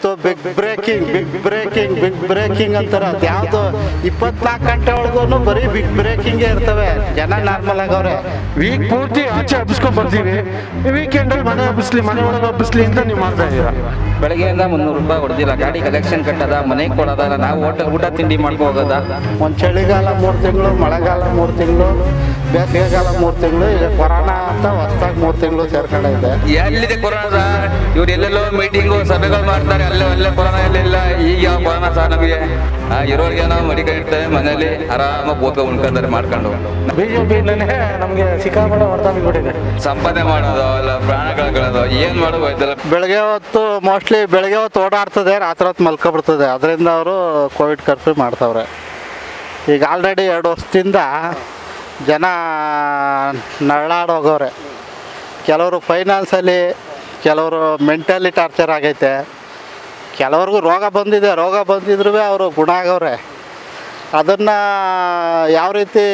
So big breaking antarad yado 20 lakh gante oligonu bari big breaking e irtave jana normal agavre week poorthi aache abisco bardive weekend alli mane olaga abisli anta ನೀವು ಮಾಡ್ತಾ ಇದೀರಾ ಬೆಳಗ್ಗೆಯಿಂದ 300 ರೂಪಾಯಿ ಹೊಡೆದಿಲ್ಲ ಗಾಡಿ collection ಕಟ್ಟದ ಮನೆಗೆ ಕೊಡೋದಲ್ಲ ನಾವು ಹೋಟೆಲ್ ಊಟ ತಿಂಡಿ ಮಾಡ್ಕೊಂಡು ಹೋಗೋದ ಒಂದು ಚಳಿಗಾಲ 3 ತಿಂಗಳು ಮಳೆಗಾಲ 3 ತಿಂಗಳು ಬೇಸಿಗೆಗಾಲ 3 ತಿಂಗಳು ಈಗ ಕೊರೋನಾ ಅಂತ ಹೊಸದಾಗಿ 3 ತಿಂಗಳು ಸೇರ್ಕೊಂಡಿದೆ ಎಲ್ಲಿದೆ ಕೊರೋನಾ ಇವರು ಎಲ್ಲೆಲ್ಲೋ ಮೀಟಿಂಗ್ ಸಭೆಗಳು ಮಾಡ್ತಾರೆ ಅಲ್ಲೆಲ್ಲ ಕೊರೋನಾ ಇಲ್ಲ ಈಗ ಯಾವ ಕೊರೋನಾ ಸಹ ನಮಗೆ ಇರೋರಿಗೆ ನಾವು ಮಡಿಕೆ ಇಡ್ತೇವೆ ಮನೇಲಿ ಆರಾಮಾಗಿ ಓದ್ಕೊಂಡು ಉಣ್ಕೊಂತಾರೆ ಮಾಡ್ಕೊಂಡು ಬಿಜೆಪಿ ನಮಗೆ ಸಿಕ್ಕಾಪಟ್ಟೆ ಹೊಡೆತ ಬಿಟ್ಟಿದೆ ಸಂಪಾದನೆ ಮಾಡೋದು ಅಲ್ಲ ಪ್ರಾಣಗಳಗಳದು ಏನು ಮಾಡೋದು ಗೊತ್ತಿಲ್ಲ ಬೆಳಗ್ಗೆ ಹೊತ್ತು ಮೋಸ್ಟ್ಲಿ ಬೆಳಗ್ಗೆ ಹೊತ್ತು ಓಡಾಡ್ತದೆ ರಾತ್ರಿ ಹೊತ್ತು ಮಲ್ಕೊಬಿಡ್ತದೆ ಅದರಿಂದ ಅವರು ಕೋವಿಡ್ ಕರ್ಫ್ಯೂ ಮಾಡ್ತಾವ್ರೆ ಈಗ ಆಲ್ರೆಡಿ 2 ವರ್ಷದಿಂದ ಜನ ನರಳಾಡೋಗವ್ರೆ ಕೆಲವರು ಫೈನಾನ್ಸಲ್ಲಿ ಕೆಲವರು ಮೆಂಟಲಿ ಟಾರ್ಚರ್ ಆಗೈತೆ ಕೆಲವ್ರಿಗೂ ರೋಗ ಬಂದಿದ್ರೂ ಅವರು ಗುಣ ಆಗವ್ರೆ ಅದನ್ನು ಯಾವ ರೀತಿ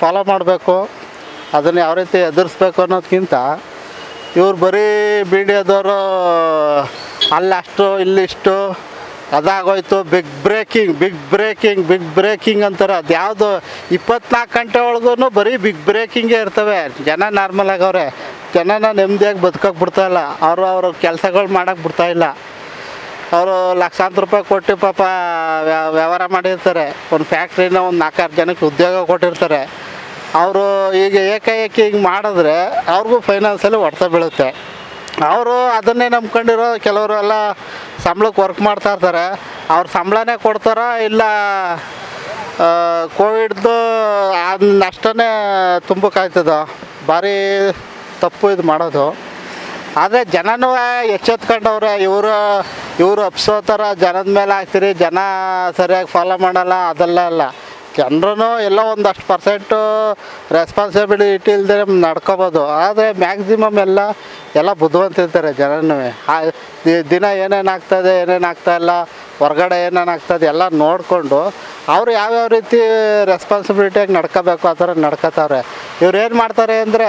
ಫಾಲೋ ಮಾಡಬೇಕು ಅದನ್ನು ಯಾವ ರೀತಿ ಎದುರಿಸ್ಬೇಕು ಅನ್ನೋದಕ್ಕಿಂತ ಇವ್ರು ಬರೀ ಮೀಡಿಯಾದವರು ಅಲ್ಲಷ್ಟು ಇಲ್ಲಿಷ್ಟು ಅದಾಗೋಯ್ತು ಬಿಗ್ ಬ್ರೇಕಿಂಗ್ ಅಂತಾರೆ ಅದು ಯಾವುದು 24 ಗಂಟೆ ಒಳಗೂ ಬರೀ ಬಿಗ್ ಬ್ರೇಕಿಂಗೇ ಇರ್ತವೆ ಜನ ನಾರ್ಮಲ್ ಆಗವ್ರೆ ಜನನ ನೆಮ್ಮದಿಯಾಗಿ ಬದುಕೋಕೆ ಬಿಡ್ತಾಯಿಲ್ಲ ಅವ್ರ ಕೆಲಸಗಳು ಮಾಡೋಕ್ಕೆ ಬಿಡ್ತಾಯಿಲ್ಲ ಅವರು ಲಕ್ಷಾಂತರ ರೂಪಾಯಿ ಕೊಟ್ಟು ಪಾಪ ವ್ಯವಹಾರ ಮಾಡಿರ್ತಾರೆ ಒಂದು ಫ್ಯಾಕ್ಟ್ರಿನ ಒಂದು 4-5 ಜನಕ್ಕೆ ಉದ್ಯೋಗ ಕೊಟ್ಟಿರ್ತಾರೆ ಅವರು ಈಗ ಏಕಾಏಕಿ ಹಿಂಗೆ ಮಾಡಿದ್ರೆ ಅವ್ರಿಗೂ ಫೈನಾನ್ಸಲ್ಲಿ ಹೊಡೆತ ಬೀಳುತ್ತೆ ಅವರು ಅದನ್ನೇ ನಂಬ್ಕೊಂಡಿರೋ ಕೆಲವರು ಎಲ್ಲ ಸಂಬಳಕ್ಕೆ ವರ್ಕ್ ಮಾಡ್ತಾ ಇರ್ತಾರೆ ಅವ್ರ ಸಂಬಳನೇ ಕೊಡ್ತಾರೋ ಇಲ್ಲ ಕೋವಿಡ್ದು ನಷ್ಟನೇ ತುಂಬಕ್ಕಾಯ್ತದೋ ಭಾರಿ ತಪ್ಪು ಇದು ಮಾಡೋದು ಆದರೆ ಜನನೂ ಎಚ್ಚೆತ್ಕೊಂಡವ್ರೆ ಇವರು ಅಪ್ಸೋ ಥರ ಜನದ ಮೇಲೆ ಹಾಕ್ತೀರಿ ಜನ ಸರಿಯಾಗಿ ಫಾಲೋ ಮಾಡೋಲ್ಲ ಅದೆಲ್ಲ ಅಲ್ಲ ಜನರೂ ಎಲ್ಲ ಒಂದಷ್ಟು ಪರ್ಸೆಂಟು ರೆಸ್ಪಾನ್ಸಿಬಿಲಿಟಿ ಇಲ್ಲದೆ ನಡ್ಕೋಬೋದು ಆದರೆ ಮ್ಯಾಕ್ಸಿಮಮ್ ಎಲ್ಲ ಬುದ್ಧಿವಂತಿರ್ತಾರೆ ಜನನೂ ದಿನ ಏನೇನಾಗ್ತದೆ ಏನೇನಾಗ್ತಾಯಿಲ್ಲ ಹೊರಗಡೆ ಏನೇನಾಗ್ತದೆ ಎಲ್ಲ ನೋಡಿಕೊಂಡು ಅವರು ಯಾವ್ಯಾವ ರೀತಿ ರೆಸ್ಪಾನ್ಸಿಬಿಲಿಟಿಯಾಗಿ ನಡ್ಕೋಬೇಕು ಆ ಥರ ನಡ್ಕೋತಾವ್ರೆ ಇವ್ರು ಏನು ಮಾಡ್ತಾರೆ ಅಂದರೆ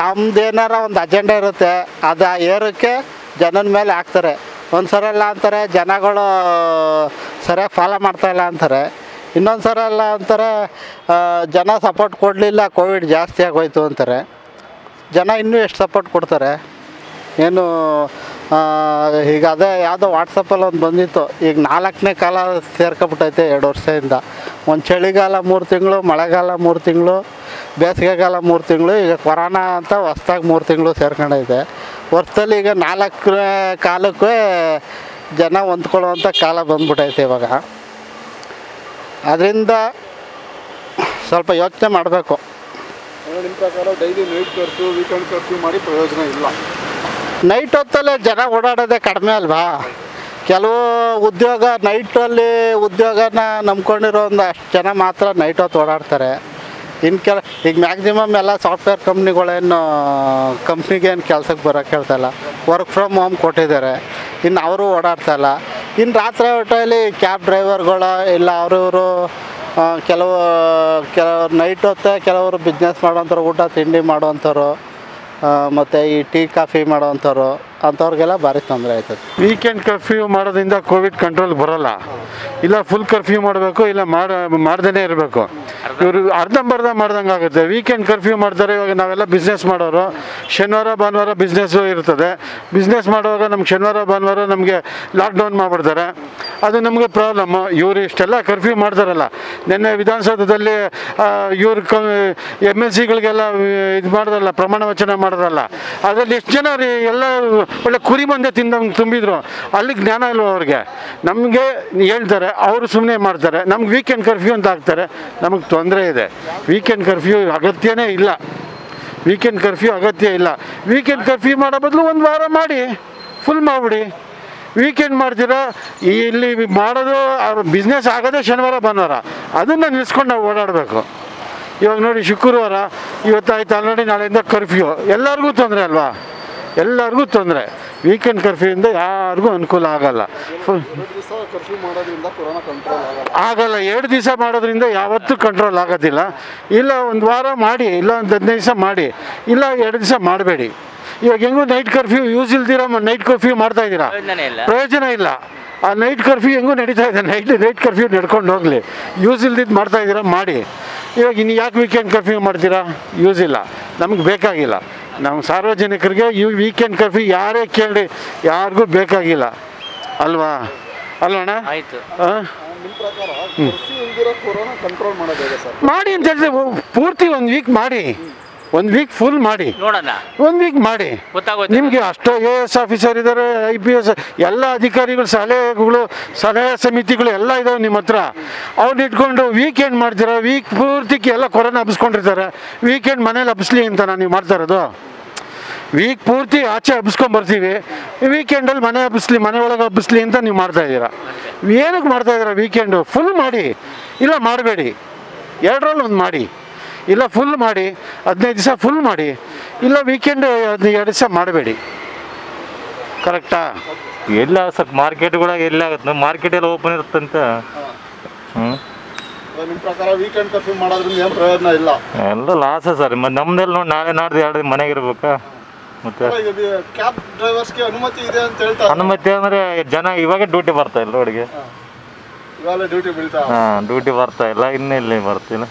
ತಮ್ಮದೇನಾರ ಒಂದು ಅಜೆಂಡ ಇರುತ್ತೆ ಅದು ಏರಕ್ಕೆ ಜನನ ಮೇಲೆ ಹಾಕ್ತಾರೆ ಒಂದು ಸರಿ ಎಲ್ಲ ಅಂತಾರೆ ಜನಗಳು ಸರಿಯಾಗಿ ಫಾಲೋ ಮಾಡ್ತಾಯಿಲ್ಲ ಅಂತಾರೆ ಇನ್ನೊಂದು ಸರಿ ಎಲ್ಲ ಅಂತಾರೆ ಜನ ಸಪೋರ್ಟ್ ಕೊಡಲಿಲ್ಲ ಕೋವಿಡ್ ಜಾಸ್ತಿ ಆಗೋಯ್ತು ಅಂತಾರೆ ಜನ ಇನ್ನೂ ಎಷ್ಟು ಸಪೋರ್ಟ್ ಕೊಡ್ತಾರೆ ಏನು ಈಗ ಅದೇ ಯಾವುದೋ ವಾಟ್ಸಪ್ಪಲ್ಲಿ ಒಂದು ಬಂದಿತ್ತು ಈಗ 4ನೇ ಕಾಲ ಸೇರ್ಕೊಬಿಟ್ಟೈತೆ 2 ವರ್ಷದಿಂದ ಒಂದು ಚಳಿಗಾಲ 3 ತಿಂಗಳು ಮಳೆಗಾಲ 3 ತಿಂಗಳು ಬೇಸಿಗೆಗಾಲ 3 ತಿಂಗಳು ಈಗ ಕೊರೋನಾ ಅಂತ ಹೊಸದಾಗಿ 3 ತಿಂಗಳು ಸೇರ್ಕೊಂಡೈತೆ ವರ್ಷದಲ್ಲಿ ಈಗ 4ನೇ ಕಾಲಕ್ಕೂ ಜನ ಹೊಂದ್ಕೊಳ್ಳುವಂಥ ಕಾಲ ಬಂದ್ಬಿಟ್ಟೈತೆ ಇವಾಗ ಅದರಿಂದ ಸ್ವಲ್ಪ ಯೋಚನೆ ಮಾಡಬೇಕು daily night curfew weekend curfew ಮಾಡಿ ಪ್ರಯೋಜನ ಇಲ್ಲ ನೈಟ್ ಹೊತ್ತಲ್ಲೇ ಜನ ಓಡಾಡೋದೇ ಕಡಿಮೆ ಅಲ್ವಾ ಕೆಲವು ಉದ್ಯೋಗ ನೈಟಲ್ಲಿ ಉದ್ಯೋಗನ ನಂಬ್ಕೊಂಡಿರೋ ಒಂದು ಅಷ್ಟು ಜನ ಮಾತ್ರ ನೈಟ್ ಹೊತ್ತು ಓಡಾಡ್ತಾರೆ ಇನ್ನು ಈಗ ಮ್ಯಾಕ್ಸಿಮಮ್ ಎಲ್ಲ ಸಾಫ್ಟ್ವೇರ್ ಕಂಪ್ನಿಗೇನು ಕೆಲಸಕ್ಕೆ ಬರೋಕ್ಕೆ ಹೇಳ್ತಾಯಿಲ್ಲ ವರ್ಕ್ ಫ್ರಮ್ ಹೋಮ್ ಕೊಟ್ಟಿದ್ದಾರೆ ಇನ್ನು ಅವರು ಓಡಾಡ್ತಾಯಿಲ್ಲ ಇನ್ನು ರಾತ್ರಿ ಹೊಟ್ಟೆಯಲ್ಲಿ ಕ್ಯಾಬ್ ಡ್ರೈವರ್ಗಳು ಇಲ್ಲ ಅವರಿವರು ಕೆಲವರು ನೈಟ್ ಹೊತ್ತೆ ಕೆಲವರು ಬಿಸ್ನೆಸ್ ಮಾಡೋವಂಥವ್ರು ಊಟ ತಿಂಡಿ ಮಾಡೋವಂಥವ್ರು ಮತ್ತು ಈ ಟೀ ಕಾಫಿ ಮಾಡೋವಂಥವ್ರು ಅಂಥವ್ರಿಗೆಲ್ಲ ಭಾರಿ ತೊಂದರೆ ಆಯ್ತದೆ ವೀಕೆಂಡ್ ಕರ್ಫ್ಯೂ ಮಾಡೋದ್ರಿಂದ ಕೋವಿಡ್ ಕಂಟ್ರೋಲ್ ಬರೋಲ್ಲ ಇಲ್ಲ ಫುಲ್ ಕರ್ಫ್ಯೂ ಮಾಡಬೇಕು ಇಲ್ಲ ಮಾಡ್ದೇ ಇರಬೇಕು ಇವರು ಅರ್ಧಂಬರ್ಧ ಮಾಡ್ದಂಗೆ ಆಗುತ್ತೆ ವೀಕೆಂಡ್ ಕರ್ಫ್ಯೂ ಮಾಡ್ತಾರೆ ಇವಾಗ ನಾವೆಲ್ಲ ಬಿಸ್ನೆಸ್ ಮಾಡೋರು ಶನಿವಾರ ಭಾನುವಾರ ಬಿಸ್ನೆಸ್ಸು ಇರ್ತದೆ ಬಿಸ್ನೆಸ್ ಮಾಡುವಾಗ ನಮ್ಗೆ ಶನಿವಾರ ಭಾನುವಾರ ನಮಗೆ ಲಾಕ್ಡೌನ್ ಮಾಡಿಬಿಡ್ತಾರೆ ಅದು ನಮಗೆ ಪ್ರಾಬ್ಲಮ್ಮು ಇವರು ಇಷ್ಟೆಲ್ಲ ಕರ್ಫ್ಯೂ ಮಾಡ್ತಾರಲ್ಲ ನಿನ್ನೆ ವಿಧಾನಸೌಧದಲ್ಲಿ ಇವರು MNCಗಳಿಗೆಲ್ಲ ಇದು ಮಾಡೋದಲ್ಲ ಪ್ರಮಾಣ ವಚನ ಮಾಡೋದಲ್ಲ ಅದರಲ್ಲಿ ಎಷ್ಟು ಜನ ಎಲ್ಲ ಒಳ್ಳೆ ಕುರಿ ಬಂದೆ ತುಂಬಿದ್ರು ಅಲ್ಲಿ ಜ್ಞಾನ ಇಲ್ವ ಅವ್ರಿಗೆ ನಮಗೆ ಹೇಳ್ತಾರೆ ಅವರು ಸುಮ್ಮನೆ ಮಾಡ್ತಾರೆ ನಮ್ಗೆ ವೀಕೆಂಡ್ ಕರ್ಫ್ಯೂ ಅಂತ ಹಾಕ್ತಾರೆ ನಮಗೆ ತೊಂದರೆ ಇದೆ ವೀಕೆಂಡ್ ಕರ್ಫ್ಯೂ ಅಗತ್ಯನೇ ಇಲ್ಲ ವೀಕೆಂಡ್ ಕರ್ಫ್ಯೂ ಮಾಡೋ ಬದಲು 1 ವಾರ ಮಾಡಿ ಫುಲ್ ಮಾಡಿಬಿಡಿ ವೀಕೆಂಡ್ ಮಾಡ್ತೀರಾ ಇಲ್ಲಿ ಮಾಡೋದು ಅವ್ರ ಬಿಸ್ನೆಸ್ ಆಗೋದೇ ಶನಿವಾರ ಭಾನುವಾರ ಅದನ್ನು ನಿಲ್ಲಿಸ್ಕೊಂಡು ನಾವು ಓಡಾಡಬೇಕು ಇವಾಗ ನೋಡಿ ಶುಕ್ರವಾರ ಇವತ್ತಾಯ್ತು ಆಲ್ರೆಡಿ ನಾಳೆಯಿಂದ ಕರ್ಫ್ಯೂ ಎಲ್ಲರಿಗೂ ತೊಂದರೆ ಅಲ್ವಾ ಎಲ್ಲರಿಗೂ ತೊಂದರೆ ವೀಕೆಂಡ್ ಕರ್ಫ್ಯೂಯಿಂದ ಯಾರಿಗೂ ಅನುಕೂಲ ಆಗಲ್ಲ ಆಗಲ್ಲ 2 ದಿವಸ ಮಾಡೋದ್ರಿಂದ ಯಾವತ್ತೂ ಕಂಟ್ರೋಲ್ ಆಗೋದಿಲ್ಲ ಇಲ್ಲ 1 ವಾರ ಮಾಡಿ ಇಲ್ಲ 15 ದಿವಸ ಮಾಡಿ ಇಲ್ಲ 2 ದಿವಸ ಮಾಡಬೇಡಿ ಇವಾಗ ಹೆಂಗೂ ನೈಟ್ ಕರ್ಫ್ಯೂ ಯೂಸ್ ಇಲ್ದಿರ ನೈಟ್ ಕರ್ಫ್ಯೂ ಮಾಡ್ತಾ ಇದ್ದೀರಾ, ಪ್ರಯೋಜನ ಇಲ್ಲ. ಆ ನೈಟ್ ಕರ್ಫ್ಯೂ ಹೆಂಗೂ ನಡೀತಾ ಇದೆ, ನೈಟ್ ಕರ್ಫ್ಯೂ ನಡ್ಕೊಂಡು ಹೋಗಲಿ, ಯೂಸ್ ಇಲ್ದಿದ್ದು ಮಾಡ್ತಾ ಇದ್ದೀರಾ ಮಾಡಿ. ಇವಾಗ ಇನ್ನು ಯಾಕೆ ವೀಕೆಂಡ್ ಕರ್ಫ್ಯೂ ಮಾಡ್ತೀರಾ, ಯೂಸ್ ಇಲ್ಲ, ನಮಗೆ ಬೇಕಾಗಿಲ್ಲ. ನಮ್ಮ ಸಾರ್ವಜನಿಕರಿಗೆ ಈ ವೀಕೆಂಡ್ ಕರ್ಫ್ಯೂ ಯಾರೇ ಕೇಳಿ ಯಾರಿಗೂ ಬೇಕಾಗಿಲ್ಲ ಅಲ್ವಾ, ಅಲ್ವಣ್ಣ? ಆಯಿತು, ಮಾಡಿ ಅಂತ ಹೇಳಿದ್ರೆ ಪೂರ್ತಿ ಒಂದು ವೀಕ್ ಮಾಡಿ, ಒಂದು ವೀಕ್ ಫುಲ್ ಮಾಡಿ ನೋಡೋಣ, ಒಂದು ವೀಕ್ ಮಾಡಿ ಗೊತ್ತಾಗುತ್ತೆ ನಿಮಗೆ. ಅಷ್ಟು AS ಆಫೀಸರ್ ಇದ್ದಾರೆ, IPS, ಎಲ್ಲ ಅಧಿಕಾರಿಗಳು, ಸಲಹೆಗಳು, ಸಲಹಾ ಸಮಿತಿಗಳು ಎಲ್ಲ ಇದಾವೆ ನಿಮ್ಮ ಹತ್ರ. ಅವ್ರನ್ನ ಇಟ್ಕೊಂಡು ವೀಕೆಂಡ್ ಮಾಡ್ತೀರಾ, ವೀಕ್ ಪೂರ್ತಿಗೆ ಎಲ್ಲ ಕೊರೋನಾ ಹಬ್ಬಿಸ್ಕೊಂಡಿರ್ತಾರೆ. ವೀಕೆಂಡ್ ಮನೇಲಿ ಹಬ್ಬಿಸ್ಲಿ ಅಂತ ನೀವು ಮಾಡ್ತಾ ಇರೋದು? ವೀಕ್ ಪೂರ್ತಿ ಆಚೆ ಹಬ್ಬಿಸ್ಕೊಂಡ್ಬರ್ತೀವಿ, ವೀಕೆಂಡಲ್ಲಿ ಮನೆ ಹಬ್ಬಿಸ್ಲಿ, ಮನೆ ಒಳಗೆ ಹಬ್ಬಿಸ್ಲಿ ಅಂತ ನೀವು ಮಾಡ್ತಾಯಿದ್ದೀರಾ. ಏನಕ್ಕೆ ಮಾಡ್ತಾಯಿದ್ದೀರಾ? ವೀಕೆಂಡು ಫುಲ್ ಮಾಡಿ, ಇಲ್ಲ ಮಾಡಬೇಡಿ, ಎರಡರಲ್ಲಿ ಒಂದು ಮಾಡಿ, ಇಲ್ಲ ಫುಲ್ ಮಾಡಿ, 15 ದಿವಸ ಫುಲ್ ಮಾಡಿ, ಇಲ್ಲ ವೀಕೆಂಡ್ 2 ದಿವಸ ಮಾಡಬೇಡಿ. ಕರೆಕ್ಟಾ? ಎಲ್ಲ ಸ್ವಲ್ಪ ಮಾರ್ಕೆಟ್ಗಳಾಗ ಎಲ್ಲ ಆಗುತ್ತೆ, ನಮ್ಮ ಮಾರ್ಕೆಟೆಲ್ಲ ಓಪನ್ ಇರುತ್ತಂತ. ಹ್ಞೂ, ನಿಮ್ಮ ಪ್ರಕಾರ ವೀಕೆಂಡ್ ಕರ್ಫ್ಯೂ ಮಾಡೋದ್ರಿಂದ ಏನು ಪ್ರಯೋಜನ ಇಲ್ಲ, ಎಲ್ಲ ಲಾಸೇ ಸರ್. ಮತ್ತು ನಮ್ಮದೆಲ್ಲ ನೋಡಿ, ನಾಳೆ ನಾಡ್ದು 2 ದಿನ ಮನೆಗೆ ಇರ್ಬೇಕಾ? ಮತ್ತೆ ಕ್ಯಾಬ್ ಡ್ರೈವರ್ಸ್ಗೆ ಅನುಮತಿ ಇದೆ ಅಂತ ಹೇಳ್ತಾರೆ. ಅನುಮತಿ ಅಂದರೆ ಜನ ಇವಾಗ ಡ್ಯೂಟಿ ಬರ್ತಾ ಇಲ್ಲ, ರೋಡ್ಗೆ ಇವಾಗ ಡ್ಯೂಟಿ ಬೀಳ್ತಾ, ಹಾಂ ಡ್ಯೂಟಿ ಬರ್ತಾ ಇಲ್ಲ, ಇನ್ನೆಲ್ಲಿ ಬರ್ತಿಲ್ಲ.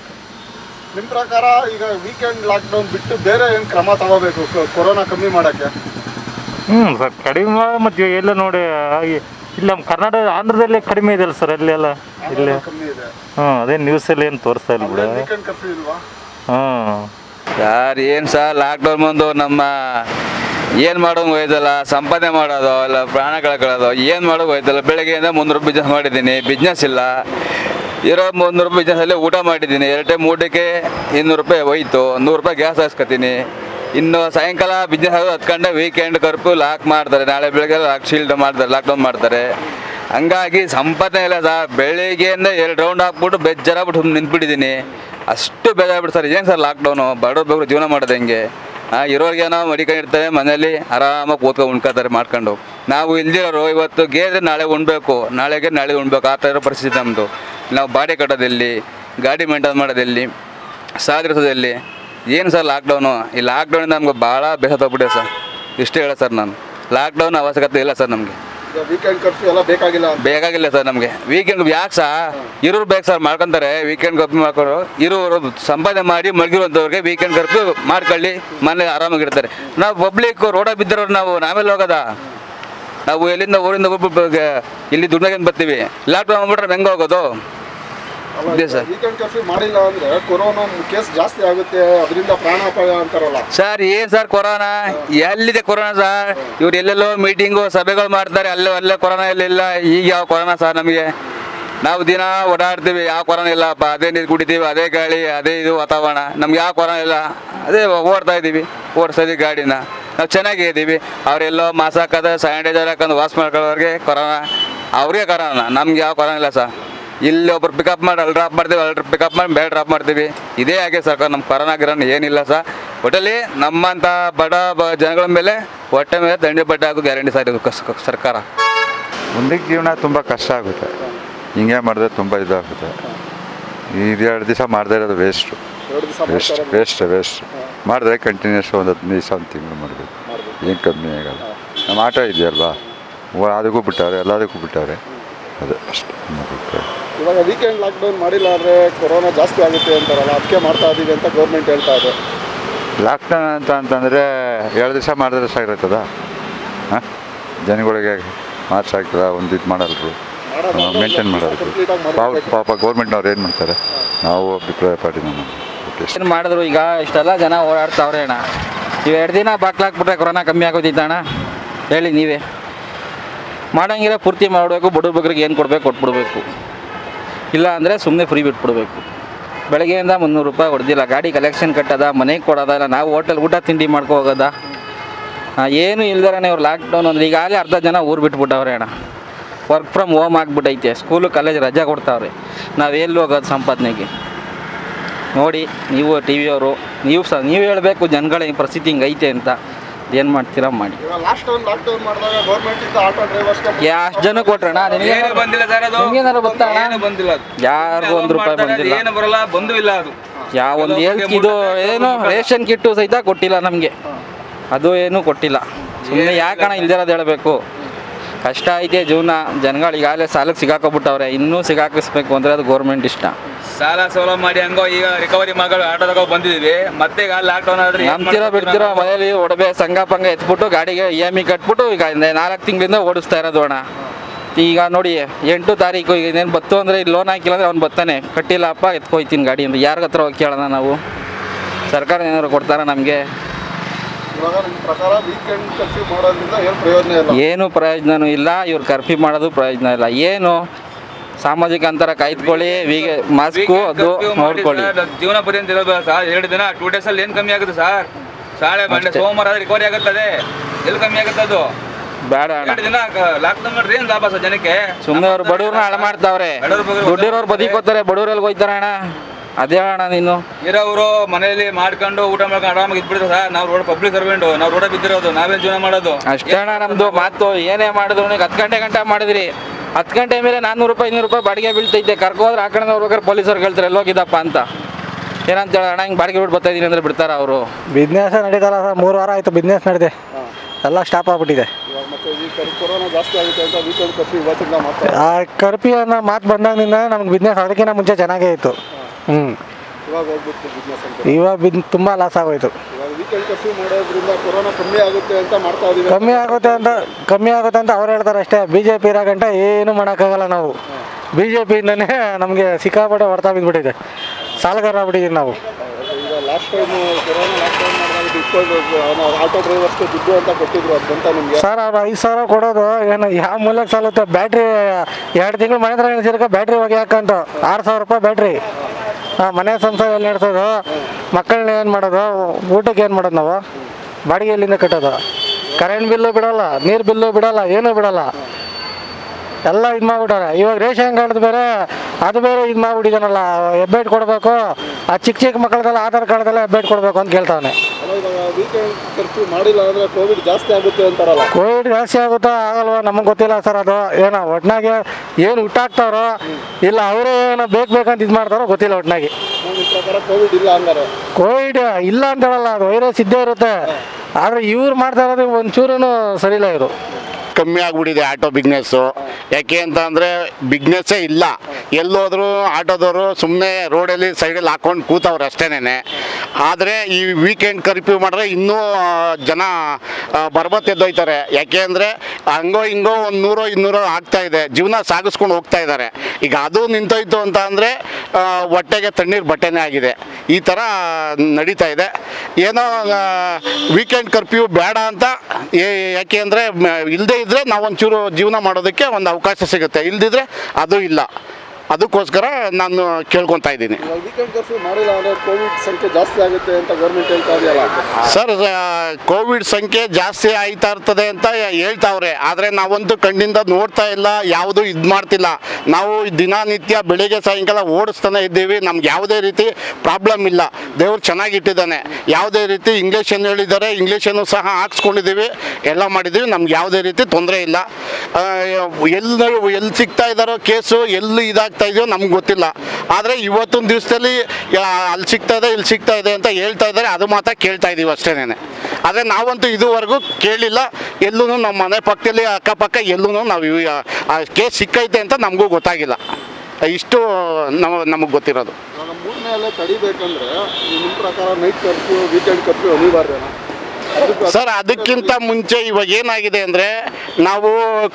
ನಿಮ್ಮ ಪ್ರಕಾರ ಈಗ ವೀಕೆಂಡ್ ಲಾಕ್ಡೌನ್ ಬಿಟ್ಟು ಬೇರೆ ಏನು ಕ್ರಮ ತಗೋಬೇಕು ಕೊರೋನಾ ಕಮ್ಮಿ ಮಾಡೋಕ್ಕೆ? ಹ್ಞೂ ಸರ್, ಕಡಿಮೆ. ಮತ್ತು ಎಲ್ಲ ನೋಡಿ ಇಲ್ಲಿ ನಮ್ಮ ಕರ್ನಾಟಕ, ಆಂಧ್ರದಲ್ಲೇ ಕಡಿಮೆ ಇದೆ ಅಲ್ಲ ಸರ್, ಅಲ್ಲೆಲ್ಲ ಇಲ್ಲೇ ಕಮ್ಮಿ ಇದೆ. ಹ್ಞೂ, ಅದೇ ನ್ಯೂಸಲ್ಲಿ ಏನು ತೋರಿಸ್ತಾ ಇಲ್ಲ ಬಿಡ. ವೀಕೆಂಡ್ ಕರ್ಫ್ಯೂ ಇಲ್ವಾ? ಹ್ಞೂ ಯಾರು ಏನು ಸರ್, ಲಾಕ್ಡೌನ್ ಬಂದು ನಮ್ಮ ಏನು ಮಾಡೋಂಗೆ ಹೋಯ್ತಲ್ಲ, ಸಂಪಾದನೆ ಮಾಡೋದು ಇಲ್ಲ, ಪ್ರಾಣ ಕಳ್ಕೊಳ್ಳೋದು, ಏನು ಮಾಡೋಕೆ ಹೋಯ್ತಲ್ಲ. ಬೆಳಗ್ಗೆಯಿಂದ 300 ಬಿಸ್ನೆಸ್ ಮಾಡಿದ್ದೀನಿ, ಬಿಸ್ನೆಸ್ ಇಲ್ಲ, ಇರೋ 300 ಬಿಸ್ನೆಸ್ಸಲ್ಲಿ ಊಟ ಮಾಡಿದ್ದೀನಿ. 2 ಟೈಮ್ ಊಟಕ್ಕೆ 200 ರೂಪಾಯಿ ಹೋಯ್ತು, 100 ರೂಪಾಯಿ ಗ್ಯಾಸ್ ಹಾಕ್ಸ್ಕೊತೀನಿ. ಇನ್ನು ಸಾಯಂಕಾಲ ಬಿಸ್ನೆಸ್ ಆಗೋದು ಹತ್ಕೊಂಡೆ ವೀಕೆಂಡ್ ಕರ್ಫ್ಯೂ ಲಾಕ್ ಮಾಡ್ತಾರೆ, ನಾಳೆ ಬೆಳಗ್ಗೆ ಲಾಕ್ ಶೀಲ್ಡ್ ಮಾಡ್ತಾರೆ, ಲಾಕ್ಡೌನ್ ಮಾಡ್ತಾರೆ. ಹಂಗಾಗಿ ಸಂಪಾದನೆ ಇಲ್ಲ ಸರ್. ಬೆಳಿಗ್ಗೆಯಿಂದ 2 ರೌಂಡ್ ಹಾಕ್ಬಿಟ್ಟು ಬೇಜಾರಾಗ್ಬಿಟ್ಟು ನಿಂತ್ಬಿಟ್ಟಿದ್ದೀನಿ, ಅಷ್ಟು ಬೇಜಾರಾಗ್ಬಿಟ್ಟು ಸರ್. ಏನು ಸರ್ ಲಾಕ್ಡೌನು, ಬಡವ್ರು ಬೇಗ ಜೀವನ ಮಾಡೋದು ಹೆಂಗೆ? ಇರೋರಿಗೆ ನಾವು ಮಡಿಕೊಂಡಿರ್ತಾರೆ, ಮನೇಲಿ ಆರಾಮಾಗಿ ಕೂತ್ಕೊಂಡು ಉಣ್ಕೊತಾರೆ ಮಾಡ್ಕೊಂಡು. ನಾವು ಇಲ್ದಿರೋರು ಇವತ್ತು ಗೇದ್ರೆ ನಾಳೆ ಉಣ್ಬೇಕು, ನಾಳೆಗೆ ನಾಳೆ ಉಣ್ಬೇಕು, ಆ ಥರ ಇರೋ ಪರಿಸ್ಥಿತಿ ನಮ್ಮದು. ನಾವು ಬಾಡಿ ಕಟ್ಟೋದಲ್ಲಿ, ಗಾಡಿ ಮೇಂಟೈನ್ ಮಾಡೋದಲ್ಲಿ, ಸಾಧಿಸೋದಲ್ಲಿ, ಏನು ಸರ್ ಲಾಕ್ಡೌನು? ಈ ಲಾಕ್ಡೌನಿಂದ ನಮ್ಗೆ ಭಾಳ ಬೇಸರ ತಗ್ಬಿಟ್ಟೆ ಸರ್. ಇಷ್ಟೇ ಹೇಳೋ ಸರ್ ನಾನು, ಲಾಕ್ಡೌನ್ ಅವಶ್ಯಕತೆ ಇಲ್ಲ ಸರ್ ನಮಗೆ. ವೀಕೆಂಡ್ ಕರ್ಫ್ಯೂ ಎಲ್ಲ ಬೇಕಾಗಿಲ್ಲ ಸರ್ ನಮಗೆ. ವೀಕೆಂಡ್ ಯಾಕೆ ಸಹ ಇರೋರು ಬೇಕು ಸರ್, ಮಾಡ್ಕೊಂತಾರೆ ವೀಕೆಂಡ್ ಕರ್ಫ್ಯೂ ಮಾಡ್ಕೊಂಡು. ಇರೋರು ಸಂಪಾದನೆ ಮಾಡಿ ಮಡಗಿರುವಂಥವ್ರಿಗೆ ವೀಕೆಂಡ್ ಕರ್ಫ್ಯೂ ಮಾಡ್ಕೊಳ್ಳಿ, ಮನೇಲಿ ಆರಾಮಾಗಿರ್ತಾರೆ. ನಾವು ಪಬ್ಲಿಕ್ಕು ರೋಡಾಗಿ ಬಿದ್ದಿರೋರು, ನಾವೆಲ್ಲ ಹೋಗೋದ? ನಾವು ಎಲ್ಲಿಂದ ಊರಿಂದ ಇಲ್ಲಿ ದುಡ್ಡಾಗಿಂದ ಬರ್ತೀವಿ, ಲಾಕ್ಡೌನ್ ಮಾಡ್ಬಿಟ್ರೆ ಹೆಂಗೆ ಹೋಗೋದು? ವೀಕೆಂಡ್ ಕರ್ಫ್ಯೂ ಮಾಡಿಲ್ಲ ಅಂದರೆ ಕೊರೋನಾ ಕೇಸ್ ಜಾಸ್ತಿ ಆಗುತ್ತೆ, ಅದರಿಂದ ಪ್ರಾಣಾಪಾಯ ಅಂತಾರಲ್ಲ ಸರ್. ಏನು ಸರ್ ಕೊರೋನಾ ಎಲ್ಲಿದೆ? ಕೊರೋನಾ ಸರ್, ಇವ್ರು ಎಲ್ಲೆಲ್ಲೋ ಮೀಟಿಂಗು ಸಭೆಗಳು ಮಾಡ್ತಾರೆ, ಅಲ್ಲೇ ಕೊರೋನಾ ಎಲ್ಲಿಲ್ಲ. ಈಗ ಯಾವ ಕೊರೋನಾ ಸರ್ ನಮಗೆ? ನಾವು ದಿನ ಓಡಾಡ್ತೀವಿ, ಯಾವ ಕೊರೋನಾ ಇಲ್ಲಪ್ಪ. ಅದೇ ನೀರು ಕುಡಿತೀವಿ, ಅದೇ ಗಾಳಿ, ಅದೇ ಇದು ವಾತಾವರಣ, ನಮ್ಗೆ ಯಾವ ಕೊರೋನಾ ಇಲ್ಲ. ಅದೇ ಓಡ್ತಾ ಇದ್ದೀವಿ, ಓಡಿಸೋದು ಗಾಡಿನ, ನಾವು ಚೆನ್ನಾಗೇ ಇದ್ದೀವಿ. ಅವರೆಲ್ಲೋ ಮಾಸ್ಕ್ ಹಾಕೋದು, ಸ್ಯಾನಿಟೈಸರ್ ಹಾಕೊಂಡು ವಾಶ್ ಮಾಡ್ಕೊಳ್ಳೋರಿಗೆ ಕೊರೋನಾ, ಅವ್ರಿಗೆ ಕೊರೋನಾ, ನಮ್ಗೆ ಯಾವ ಕೊರೋನಾ ಇಲ್ಲ ಸರ್. ಇಲ್ಲಿ ಒಬ್ರು ಪಿಕಪ್ ಮಾಡಿ ಅಲ್ಲಿ ಡ್ರಾಪ್ ಮಾಡ್ತೀವಿ, ಅಲ್ಲಿ ಪಿಕಪ್ ಮಾಡಿ ಬೇರೆ ಡ್ರಾಪ್ ಮಾಡ್ತೀವಿ, ಇದೇ ಆಗಿದೆ ಸರ್. ನಮ್ಮ ಕೊರೋನಾ ಗಿರೋನ ಏನಿಲ್ಲ ಸರ್. ಒಟ್ಟಲ್ಲಿ ನಮ್ಮಂಥ ಬಡ ಜನಗಳ ಮೇಲೆ ಹೊಟ್ಟೆ ಮೇಲೆ ದಂಡಿ ಬಟ್ಟೆ ಹಾಕೋ ಗ್ಯಾರಂಟಿ ಸರ್ ಇದು ಸರ್ಕಾರ. ಮುಂದಕ್ಕೆ ಜೀವನ ತುಂಬ ಕಷ್ಟ ಆಗುತ್ತೆ, ಹಿಂಗೆ ಮಾಡಿದ್ರೆ ತುಂಬ ಇದಾಗುತ್ತೆ. ಇದು 2 ದಿವಸ ಮಾಡದೇ ಇರೋದು ವೇಸ್ಟು, ವೇಸ್ಟ್ ಮಾಡಿದ್ರೆ ಕಂಟಿನ್ಯೂಸ್ ಒಂದು 15 ದಿವಸ ಒಂದು ತಿಂಗಳು ಮಾಡಬೇಕು, ಏನು ಕಮ್ಮಿ ಆಗಲ್ಲ. ನಮ್ಮ ಆಟೋ ಇದೆಯಲ್ವಾ, ಅದಕ್ಕೂ ಬಿಟ್ಟವ್ರೆ, ಎಲ್ಲದಕ್ಕೂ ಬಿಟ್ಟವ್ರೆ. ಅದೇ ಅಷ್ಟೇ. ಇವಾಗ ವೀಕೆಂಡ್ ಲಾಕ್ಡೌನ್ ಮಾಡಿಲ್ಲ ಅಂದರೆ ಕೊರೋನಾ ಜಾಸ್ತಿ ಆಗುತ್ತೆ ಅಂತಾರಲ್ಲ, ಅದಕ್ಕೆ ಮಾಡ್ತಾ ಇದ್ದೀವಿ ಅಂತ ಗೌರ್ಮೆಂಟ್ ಹೇಳ್ತಾ ಇದೆ. ಲಾಕ್ಡೌನ್ ಅಂತಂದರೆ 2 ದಿವಸ ಮಾಡಿದ್ರೆ ಸಾಕಿರ್ತದ? ಹಾಂ, ಜನಗಳಿಗೆ ಮಾರ್ಚ್ ಆಗ್ತದ? ಒಂದು ಇದು ಮಾಡಲ್ರು, ಮೇಂಟೈನ್ ಮಾಡೋದು ಪಾಪ. ಗೌರ್ಮೆಂಟ್ನವ್ರು ಏನು ಮಾಡ್ತಾರೆ? ನಾವು ಅಭಿಪ್ರಾಯ ಪಾರ್ಟಿ ನಮ್ಮ ಮಾಡಿದ್ರು. ಈಗ ಇಷ್ಟೆಲ್ಲ ಜನ ಓಡಾಡ್ತಾವ್ರೆ ಅಣ್ಣ, ಇವು 2 ದಿನ ಬಾಕ್ಲಾಕ್ಬಿಟ್ರೆ ಕೊರೋನಾ ಕಮ್ಮಿ ಆಗೋದಿತ್ತಣ್ಣ? ಹೇಳಿ ನೀವೇ. ಮಾಡೋಂಗಿರ ಪೂರ್ತಿ ಮಾಡಬೇಕು, ಬಡವ್ರ ಬಗ್ಗರಿಗೆ ಏನು ಕೊಡಬೇಕು ಕೊಟ್ಬಿಡ್ಬೇಕು, ಇಲ್ಲ ಅಂದರೆ ಸುಮ್ಮನೆ ಫ್ರೀ ಬಿಟ್ಬಿಡ್ಬೇಕು. ಬೆಳಗ್ಗೆಯಿಂದ 300 ರೂಪಾಯಿ ಹೊಡೆದಿಲ್ಲ, ಗಾಡಿ ಕಲೆಕ್ಷನ್ ಕಟ್ಟೋದ, ಮನೆಗೆ ಕೊಡೋದ, ಇಲ್ಲ ನಾವು ಹೋಟೆಲ್ ಊಟ ತಿಂಡಿ ಮಾಡ್ಕೊ ಹೋಗೋದ, ಏನೂ ಇಲ್ದಾರೇ ಇವ್ರು ಲಾಕ್ಡೌನ್ ಅಂದರೆ. ಈಗಾಗಲೇ ಅರ್ಧ ಜನ ಊರು ಬಿಟ್ಬಿಟ್ಟವ್ರೆ ಅಣ್ಣ, ವರ್ಕ್ ಫ್ರಮ್ ಹೋಮ್ ಆಗಿಬಿಟ್ಟೈತೆ, ಸ್ಕೂಲು ಕಾಲೇಜ್ ರಜೆ ಕೊಡ್ತಾವ್ರೆ. ನಾವೆಲ್ಲಿ ಹೋಗೋದು ಸಂಪಾದನೆಗೆ? ನೋಡಿ ನೀವು TV ಯವರು, ನೀವು ಸಹ ನೀವು ಹೇಳಬೇಕು ಜನಗಳ ಪರಿಸ್ಥಿತಿ ಹಿಂಗೈತೆ ಅಂತ. ಏನು ಮಾಡ್ತೀರಾ ಮಾಡಿ. ಎಷ್ಟು ಜನ ಕೊಟ್ರಣ್ಣ? ಯಾರಿಗೂ 1 ರೂಪಾಯಿ ಬಂದಿಲ್ಲ. ಯಾವ ಒಂದು ಏನು ರೇಷನ್ ಕಿಟ್ಟು ಸಹಿತ ಕೊಟ್ಟಿಲ್ಲ ನಮಗೆ. ಅದು ಏನು ಕೊಟ್ಟಿಲ್ಲ. ಸುಮ್ಮನೆ ಯಾಕಣ ಇಲ್ದಿರೋದು ಹೇಳಬೇಕು. ಕಷ್ಟ ಐತೆ ಜೀವನ, ಜನಗಳು ಈಗಾಗಲೇ ಸಾಲಕ್ಕೆ ಸಿಗಾಕೊಬಿಟ್ಟವ್ರೆ, ಇನ್ನೂ ಸಿಗಾಕಿಸ್ಬೇಕು ಅಂದರೆ ಅದು ಗೌರ್ಮೆಂಟ್ ಇಷ್ಟ. ಸಾಲ ಸೋಲ ಮಾಡಿ ಹಂಗೋ ಈಗ ರಿಕವರಿ ಮಗಳು ಆಟೋದಾಗ ಬಂದಿದ್ದೀವಿ, ಮತ್ತೆ ಈಗ ಲಾಕ್ಡೌನ್ ಆದರೆ ನಂಬ್ತಿರೋ ಬಿಡ್ತಿರೋ ಮನೆಯಲ್ಲಿ ಒಡವೆ ಸಂಘ ಪಂಗ ಎತ್ಬಿಟ್ಟು ಗಾಡಿಗೆ EMI ಕಟ್ಬಿಟ್ಟು ಈಗ 4 ತಿಂಗಳಿಂದ ಓಡಿಸ್ತಾ ಇರೋದು ಅಣ್ಣ. ಈಗ ನೋಡಿ 8 ತಾರೀಕು ಈಗ ಇನ್ನೇನು ಬತ್ತು ಅಂದರೆ ಇಲ್ಲಿ ಲೋನ್ ಹಾಕಿಲ್ಲ ಅಂದರೆ ಅವ್ನು ಬರ್ತಾನೆ, ಕಟ್ಟಿಲ್ಲಪ್ಪ ಎತ್ಕೊಯ್ತೀನಿ ಗಾಡಿ ಅಂತ. ಯಾರ ಹತ್ರ ಹೋಗಿ ಕೇಳೋಣ ನಾವು? ಸರ್ಕಾರ ಏನಾದ್ರು ಕೊಡ್ತಾರ ನಮಗೆ? ಏನು ಪ್ರಯೋಜನವೂ ಇಲ್ಲ, ಇವ್ರು ಕರ್ಫ್ಯೂ ಮಾಡೋದು ಪ್ರಯೋಜನ ಇಲ್ಲ. ಏನು ಸಾಮಾಜಿಕ ಅಂತರ ಕಾಯ್ದುಕೊಳ್ಳಿ, ಮಾಸ್ಕು ಅದು ನೋಡ್ಕೊಳ್ಳಿ. ಜೀವನ ಪರ್ಯಂತ ಇರಬೇಕು ಸರ್, 2 ದಿನ 2 ಡೇಸ್ ಅಲ್ಲಿ ಏನು ಕಮ್ಮಿ ಆಗುತ್ತೆ ಸರ್? ಸಾಳೆ ಬಂಡೆ ಸೋಮವಾರ ಆದರೆ ರಿಕವರಿ ಆಗುತ್ತದೆ, ಎಲ್ಲಿ ಕಮ್ಮಿ ಆಗುತ್ತೆ ಅದು? ಬೇಡ ಅಣ್ಣ, ಲಾಕ್ಡೌನ್ ಮಾಡ್ರಿ ಏನು ಲಾಭ ಸರ್ ಜನಕ್ಕೆ? ಸುಮ್ಮನೆ ಅವ್ರು ಬಡವ್ರನ್ನ ಹಾಳು ಮಾಡ್ತಾವ್ರೆ, ದುಡ್ಡಿರೋರು ಬದುಕೋತಾರೆ, ಬಡವರಲ್ಲಿ ಹೋಗ್ತಾರೆ ಅಣ್ಣ. ಅದೇ ಅಣ್ಣ, ನೀನು ಇರೋರು ಮನೆಯಲ್ಲಿ ಮಾಡ್ಕೊಂಡು ಊಟ ಮಾಡ್ಕೊಂಡು ಆರಾಮಾಗಿ ಇದ್ಬಿಡ್ತಾರೆ ಸರ್. ನಾವು ರೋಡ್ ಪಬ್ಲಿಕ್ ಸರ್ವೆಂಟು, ನಾವು ರೋಡ ಬಿದ್ದಿರೋದು, ನಾವೇನು ಜೀವನ ಮಾಡೋದು? ಅಷ್ಟೇ ಅಣ್ಣ ನಮ್ಮದು ಮಾತು. ಏನೇ ಮಾಡಿದ್ರು ನೀವು 10 ಗಂಟೆ ಮಾಡಿದ್ರಿ, 10 ಗಂಟೆ ಮೇಲೆ 400 ರೂಪಾಯಿ 500 ರೂಪಾಯಿ ಬಾಡಿಗೆ ಬೀಳ್ತೈತೆ. ಕರ್ಕೋದ್ರೆ ಆ ಕಡೆ ನೋಡ್ಬೇಕಾದ್ರೆ ಪೊಲೀಸರು ಹೇಳ್ತಾರೆ ಎಲ್ಲೋಗಿದ್ದಪ್ಪ ಅಂತ. ಏನಂತೇಳಿ ಅಣ್ಣ ಹಿಂಗೆ ಬಾಡಿಗೆ ಬಿಟ್ಟು ಬರ್ತಾ ಇದ್ದೀನಿ ಅಂದರೆ ಬಿಡ್ತಾರ ಅವರು? ಬಿಸ್ನೆಸ್ ನಡೀತಾರ ಸರ್, 3 ವಾರ ಆಯಿತು ಬಿಸ್ನೆಸ್ ನಡೆದೆ, ಎಲ್ಲ ಸ್ಟಾಪ್ ಆಗಿಬಿಟ್ಟಿದೆ. ಆ ಕರ್ಫ್ಯೂ ಅನ್ನೋ ಮಾತು ಬಂದಾಗಿನಿಂದ ನಮ್ಗೆ ಬಿಸ್ನೆಸ್ ಅದಕ್ಕಿಂತ ಮುಂಚೆ ಚೆನ್ನಾಗೇ ಇತ್ತು. ಇವಾಗ ತುಂಬ ಲಾಸ್ ಆಗೋಯ್ತು. ಕಮ್ಮಿ ಆಗುತ್ತೆ ಅಂತ ಅವ್ರು ಹೇಳ್ತಾರೆ ಅಷ್ಟೇ. BJP ಇರೋ ಗಂಟ ಏನು ಮಾಡೋಕ್ಕಾಗಲ್ಲ ನಾವು. BJPಯಿಂದನೇ ನಮಗೆ ಸಿಕ್ಕಾಪಟ್ಟೆ ಹೊಡೆತ ಬಿದ್ದುಬಿಟ್ಟಿದೆ, ಸಾಲಗಾರ ಆಗ್ಬಿಟ್ಟಿದ್ದೀವಿ ನಾವು. ಸರ್ ಅವ್ರು 5,000 ಕೊಡೋದು ಏನು ಯಾವ ಮೂಲಕ ಸಾಲುತ್ತೆ? ಬ್ಯಾಟ್ರಿ 2 ತಿಂಗಳು ಮನೆ ಹತ್ರ ನಿಲ್ಸಿರಕ ಬ್ಯಾಟ್ರಿ ಹೋಗಿ ಹಾಕಂತ 6,000 ರೂಪಾಯಿ ಬ್ಯಾಟ್ರಿ. ಮನೆ ಸಂಸಾರ ಎಲ್ಲಿ ನಡೆಸೋದು? ಮಕ್ಕಳನ್ನ ಏನು ಮಾಡೋದು? ಊಟಕ್ಕೆ ಏನು ಮಾಡೋದು ನಾವು? ಬಾಡಿಗೆ ಎಲ್ಲಿಂದ ಕಟ್ಟೋದು? ಕರೆಂಟ್ ಬಿಲ್ಲು ಬಿಡೋಲ್ಲ, ನೀರು ಬಿಲ್ಲು ಬಿಡೋಲ್ಲ, ಏನೂ ಬಿಡೋಲ್ಲ, ಎಲ್ಲ ಇದು ಮಾಡ್ಬಿಟ್ಟಾರೆ. ಇವಾಗ ರೇಷನ್ ಕಾರ್ಡ್ ಬೇರೆ ಅದು ಬೇರೆ ಇದು ಮಾಡ್ಬಿಟ್ಟಿದ್ದಾನಲ್ಲ, ಹೆಬ್ಬೆಟ್ ಕೊಡಬೇಕು. ಆ ಚಿಕ್ಕ ಮಕ್ಕಳದೆಲ್ಲ ಆಧಾರ್ ಕಾರ್ಡ್ದೆಲ್ಲ ಹೆಬ್ಬೆಟ್ ಕೊಡಬೇಕು ಅಂತ ಕೇಳ್ತಾನೆ. ಕೋವಿಡ್ ಜಾಸ್ತಿ ಆಗುತ್ತಾ ಆಗಲ್ವಾ ನಮಗೆ ಗೊತ್ತಿಲ್ಲ ಸರ್. ಅದು ಏನೋ ಒಟ್ನಾಗೆ ಏನು ಹುಟ್ಟಾಕ್ತಾರೋ ಇಲ್ಲ ಅವರೇ ಏನೋ ಬೇಕಂತ ಇದು ಮಾಡ್ತಾರೋ ಗೊತ್ತಿಲ್ಲ. ಒಟ್ನಾಗೆ ಕೋವಿಡ್ ಇಲ್ಲ ಅಂತ ಹೇಳಲ್ಲ, ಅದು ವೈರಸ್ ಇದ್ದೇ ಇರುತ್ತೆ. ಆದರೆ ಇವ್ರು ಮಾಡ್ತಾ ಇರೋದು ಒಂಚೂರೂ ಸರಿಯಿಲ್ಲ. ಇವರು ಕಮ್ಮಿ ಆಗಿಬಿಟ್ಟಿದೆ ಆಟೋ ಬಿಸ್ನೆಸ್ಸು. ಯಾಕೆ ಅಂತ ಅಂದರೆ ಬಿಸ್ನೆಸ್ಸೇ ಇಲ್ಲ. ಎಲ್ಲೋದ್ರೂ ಆಟೋದವರು ಸುಮ್ಮನೆ ರೋಡಲ್ಲಿ ಸೈಡಲ್ಲಿ ಹಾಕ್ಕೊಂಡು ಕೂತವ್ರು ಅಷ್ಟೇನೆ. ಆದರೆ ಈ ವೀಕೆಂಡ್ ಕರ್ಫ್ಯೂ ಮಾಡಿದ್ರೆ ಇನ್ನೂ ಜನ ಬರ್ಬತ್ತೆದ್ದೋಯ್ತಾರೆ. ಯಾಕೆ ಅಂದರೆ ಹಂಗೋ ಹಿಂಗೋ 100-200 ಆಗ್ತಾಯಿದೆ, ಜೀವನ ಸಾಗಿಸ್ಕೊಂಡು ಹೋಗ್ತಾ ಇದ್ದಾರೆ. ಈಗ ಅದು ನಿಂತೋಯ್ತು ಅಂತ ಅಂದರೆ ಹೊಟ್ಟೆಗೆ ತಣ್ಣೀರು ಬಟ್ಟೆನೇ ಆಗಿದೆ. ಈ ಥರ ನಡೀತಾ ಇದೆ. ಏನೋ ವೀಕೆಂಡ್ ಕರ್ಫ್ಯೂ ಬೇಡ ಅಂತ, ಯಾಕೆ ಅಂದರೆ ಇಲ್ಲದೆ ಇದ್ದರೆ ನಾವೊಂಚೂರು ಜೀವನ ಮಾಡೋದಕ್ಕೆ ಒಂದು ಅವಕಾಶ ಸಿಗುತ್ತೆ, ಇಲ್ಲದಿದ್ದರೆ ಅದು ಇಲ್ಲ. ಅದಕ್ಕೋಸ್ಕರ ನಾನು ಕೇಳ್ಕೊತಾ ಇದ್ದೀನಿ ಸರ್. ಕೋವಿಡ್ ಸಂಖ್ಯೆ ಜಾಸ್ತಿ ಆಯ್ತಾ ಇರ್ತದೆ ಅಂತ ಹೇಳ್ತಾವ್ರೆ, ಆದರೆ ನಾವಂತೂ ಕಣ್ಣಿಂದ ನೋಡ್ತಾ ಇಲ್ಲ, ಯಾವುದು ಇದು ಮಾಡ್ತಿಲ್ಲ. ನಾವು ದಿನನಿತ್ಯ ಬೆಳಿಗ್ಗೆ ಸಾಯಂಕಾಲ ಓಡಿಸ್ತಾನೆ ಇದ್ದೀವಿ, ನಮ್ಗೆ ಯಾವುದೇ ರೀತಿ ಪ್ರಾಬ್ಲಮ್ ಇಲ್ಲ. ದೇವ್ರು ಚೆನ್ನಾಗಿಟ್ಟಿದ್ದಾನೆ. ಯಾವುದೇ ರೀತಿ ಇಂಗ್ಲೀಷನ್ನು ಹೇಳಿದ್ದಾರೆ, ಇಂಗ್ಲೀಷನ್ನು ಸಹ ಹಾಕ್ಸ್ಕೊಂಡಿದ್ದೀವಿ, ಎಲ್ಲ ಮಾಡಿದ್ದೀವಿ, ನಮ್ಗೆ ಯಾವುದೇ ರೀತಿ ತೊಂದರೆ ಇಲ್ಲ. ಎಲ್ಲಿ ಸಿಗ್ತಾ ಇದ್ದಾರೋ ಕೇಸು, ಎಲ್ಲಿ ಇದಾಗ್ತದೆ ಇದೆಯೋ ನಮ್ಗೆ ಗೊತ್ತಿಲ್ಲ. ಆದರೆ ಇವತ್ತೊಂದು ದಿವಸದಲ್ಲಿ ಅಲ್ಲಿ ಸಿಗ್ತಾ ಇದೆ, ಇಲ್ಲಿ ಸಿಗ್ತಾ ಇದೆ ಅಂತ ಹೇಳ್ತಾ ಇದ್ದಾರೆ, ಅದು ಮಾತ್ರ ಕೇಳ್ತಾ ಇದ್ದೀವಿ ಅಷ್ಟೇನೆ. ಆದರೆ ನಾವಂತೂ ಇದುವರೆಗೂ ಕೇಳಿಲ್ಲ. ಎಲ್ಲೂ ನಮ್ಮ ಮನೆ ಪಕ್ಕದಲ್ಲಿ ಅಕ್ಕಪಕ್ಕ ಎಲ್ಲೂ ನಾವು ಕೇಸ್ ಸಿಕ್ಕೈತೆ ಅಂತ ನಮಗೂ ಗೊತ್ತಾಗಿಲ್ಲ. ಇಷ್ಟು ನಮಗೆ ಗೊತ್ತಿರೋದು. ಸರ್ ಅದಕ್ಕಿಂತ ಮುಂಚೆ ಇವಾಗ ಏನಾಗಿದೆ ಅಂದರೆ ನಾವು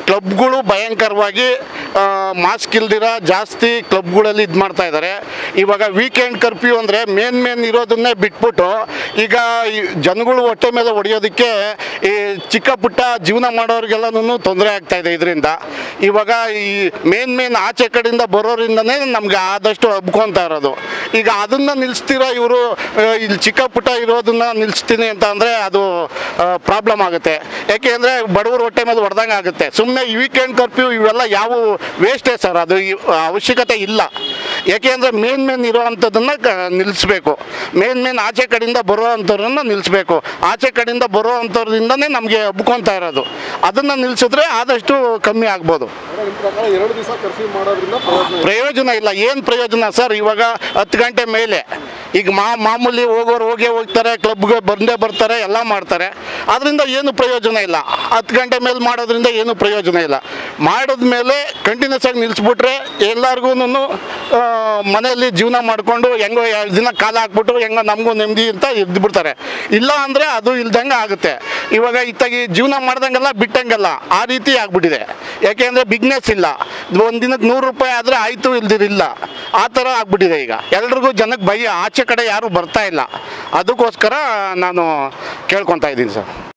ಕ್ಲಬ್ಗಳು ಭಯಂಕರವಾಗಿ ಮಾಸ್ಕ್ ಇಲ್ದಿರ ಜಾಸ್ತಿ ಕ್ಲಬ್ಗಳಲ್ಲಿ ಇದು ಮಾಡ್ತಾ ಇದ್ದಾರೆ. ಇವಾಗ ವೀಕೆಂಡ್ ಕರ್ಫ್ಯೂ ಅಂದರೆ ಮೇನ್ ಇರೋದನ್ನೇ ಬಿಟ್ಬಿಟ್ಟು ಈಗ ಜನಗಳು ಹೊಟ್ಟೆ ಮೇಲೆ ಹೊಡೆಯೋದಕ್ಕೆ ಈ ಚಿಕ್ಕ ಪುಟ್ಟ ಜೀವನ ಮಾಡೋರಿಗೆಲ್ಲನೂ ತೊಂದರೆ ಆಗ್ತಾಯಿದೆ. ಇದರಿಂದ ಇವಾಗ ಈ ಮೇನ್ ಆಚೆ ಕಡೆಯಿಂದ ಬರೋರಿಂದನೇ ನಮಗೆ ಆದಷ್ಟು ಹಬ್ಕೊತಾ ಇರೋದು. ಈಗ ಅದನ್ನು ನಿಲ್ಲಿಸ್ತೀರಾ ಇವರು, ಇಲ್ಲಿ ಚಿಕ್ಕ ಪುಟ್ಟ ಇರೋದನ್ನು ನಿಲ್ಲಿಸ್ತೀನಿ ಅಂತ ಅಂದರೆ ಅದು ಪ್ರಾಬ್ಲಮ್ ಆಗುತ್ತೆ. ಯಾಕೆ ಅಂದರೆ ಬಡವರು ಹೊಟ್ಟೆ ಮೇಲೆ ಹೊಡೆದಂಗೆ ಆಗುತ್ತೆ. ಸುಮ್ಮನೆ ವೀಕೆಂಡ್ ಕರ್ಫ್ಯೂ ಇವೆಲ್ಲ ಯಾವ ವೇಸ್ಟೇ ಸರ್, ಅದು ಅವಶ್ಯಕತೆ ಇಲ್ಲ. ಯಾಕೆ ಅಂದರೆ ಮೇನ್ ಇರೋವಂಥದ್ದನ್ನು ನಿಲ್ಲಿಸಬೇಕು, ಮೇನ್ ಆಚೆ ಕಡೆಯಿಂದ ಬರೋ ಅಂಥವ್ರನ್ನ ನಿಲ್ಲಿಸಬೇಕು. ಆಚೆ ಕಡೆಯಿಂದ ಬರೋ ಅಂಥವ್ರಿಂದನೇ ನಮಗೆ ಹಬ್ಕೊತಾ ಇರೋದು. ಅದನ್ನು ನಿಲ್ಲಿಸಿದ್ರೆ ಆದಷ್ಟು ಕಮ್ಮಿ ಆಗ್ಬೋದು. 2 ದಿವಸ ಕರ್ಫ್ಯೂ ಮಾಡೋದ್ರಿಂದ ಪ್ರಯೋಜನ ಇಲ್ಲ. ಏನು ಪ್ರಯೋಜನ ಸರ್? ಇವಾಗ 10 ಗಂಟೆ ಮೇಲೆ ಈಗ ಮಾಮೂಲಿ ಹೋಗೋರು ಹೋಗೇ ಹೋಗ್ತಾರೆ, ಕ್ಲಬ್ಗೆ ಬಂದೇ ಬರ್ತಾರೆ, ಎಲ್ಲ ಮಾಡ್ತಾರೆ. ಅದರಿಂದ ಏನು ಪ್ರಯೋಜನ ಇಲ್ಲ. 10 ಗಂಟೆ ಮೇಲೆ ಮಾಡೋದ್ರಿಂದ ಏನು ಪ್ರಯೋಜನ ಇಲ್ಲ. ಮಾಡಿದ ಮೇಲೆ ಕಂಟಿನ್ಯೂಸ್ ಆಗಿ ನಿಲ್ಲಿಸ್ಬಿಟ್ರೆ ಎಲ್ಲರಿಗೂ ಮನೆಯಲ್ಲಿ ಜೀವನ ಮಾಡಿಕೊಂಡು ಹೆಂಗೋ 2 ದಿನ ಕಾಲ ಹಾಕ್ಬಿಟ್ಟು ಹೆಂಗೋ ನಮಗೂ ನೆಮ್ಮದಿ ಅಂತ ಇದ್ಬಿಡ್ತಾರೆ. ಇಲ್ಲ ಅಂದರೆ ಅದು ಇಲ್ದಂಗೆ ಆಗುತ್ತೆ. ಇವಾಗ ಇತ್ತಾಗಿ ಜೀವನ ಮಾಡ್ದಂಗೆಲ್ಲ ಬಿಟ್ಟಂಗೆಲ್ಲ ಆ ರೀತಿ ಆಗಿಬಿಟ್ಟಿದೆ. ಯಾಕೆಂದರೆ ಬಿಸ್ನೆಸ್ ಇಲ್ಲ. ಒಂದು ದಿನಕ್ಕೆ ₹100 ಆದರೆ ಆಯಿತು, ಇಲ್ದಿರಿಲ್ಲ, ಆ ಥರ ಆಗ್ಬಿಟ್ಟಿದೆ. ಈಗ ಎಲ್ರಿಗೂ ಜನಕ್ಕೆ ಭಯ, ಆಚೆ ಕಡೆ ಯಾರೂ ಬರ್ತಾ ಇಲ್ಲ. ಅದಕ್ಕೋಸ್ಕರ ನಾನು ಕೇಳ್ಕೊತಾ ಇದ್ದೀನಿ ಸರ್.